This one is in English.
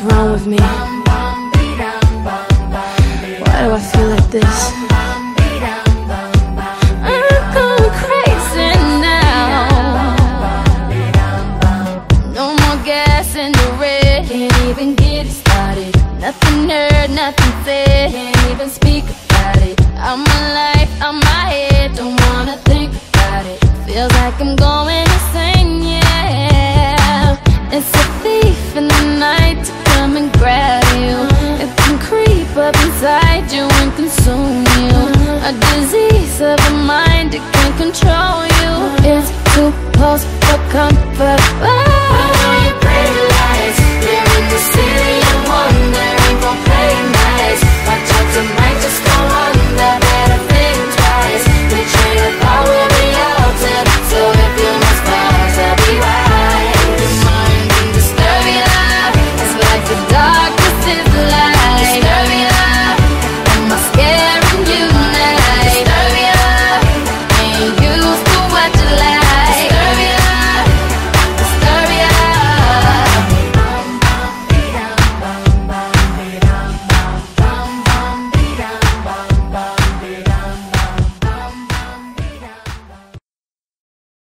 What's wrong with me? Why do I feel like this? I'm going crazy now. No more gas in the red. Can't even get it started. Nothing heard, nothing said. Can't even speak about it. I'm alive, I'm on my head. Don't wanna think about it. Feels like I'm going insane, yeah. It's a thief in the night to come and grab you. It can creep up inside you and consume you. A disease of the mind, it can control you. It's too close for comfort. Oh, you pray lies. They're in the city of wonder. Ain't gon' play nice. My chapter might just go under. Better think twice. The train of thought will be altered. So if you must fall, to be wise. Your mind in disturbing life. It's like the darkness is light.